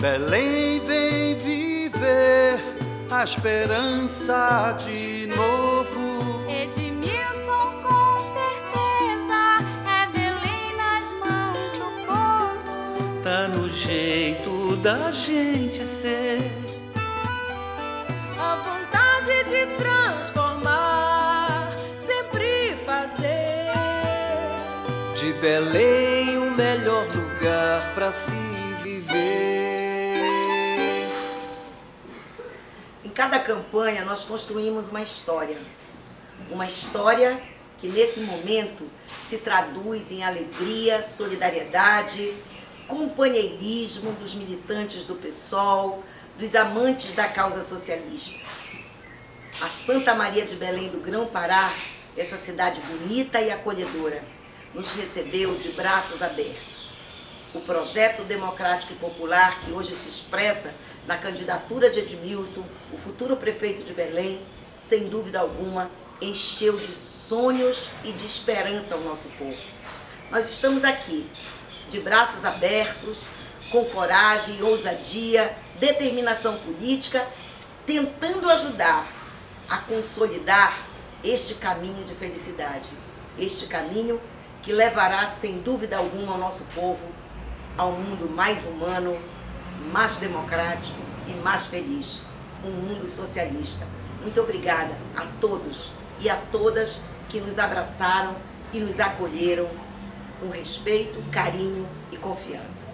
Belém vem viver a esperança de novo. Edmilson, com certeza é Belém nas mãos do povo. Tá no jeito da gente ser, a vontade de transformar, sempre fazer de Belém o melhor lugar pra si. Em cada campanha nós construímos uma história que nesse momento se traduz em alegria, solidariedade, companheirismo dos militantes do PSOL, dos amantes da causa socialista. A Santa Maria de Belém do Grão-Pará, essa cidade bonita e acolhedora, nos recebeu de braços abertos. O projeto democrático e popular que hoje se expressa na candidatura de Edmilson, o futuro prefeito de Belém, sem dúvida alguma, encheu de sonhos e de esperança o nosso povo. Nós estamos aqui, de braços abertos, com coragem, ousadia, determinação política, tentando ajudar a consolidar este caminho de felicidade, este caminho que levará, sem dúvida alguma, ao nosso povo ao mundo mais humano, mais democrático e mais feliz, um mundo socialista. Muito obrigada a todos e a todas que nos abraçaram e nos acolheram com respeito, carinho e confiança.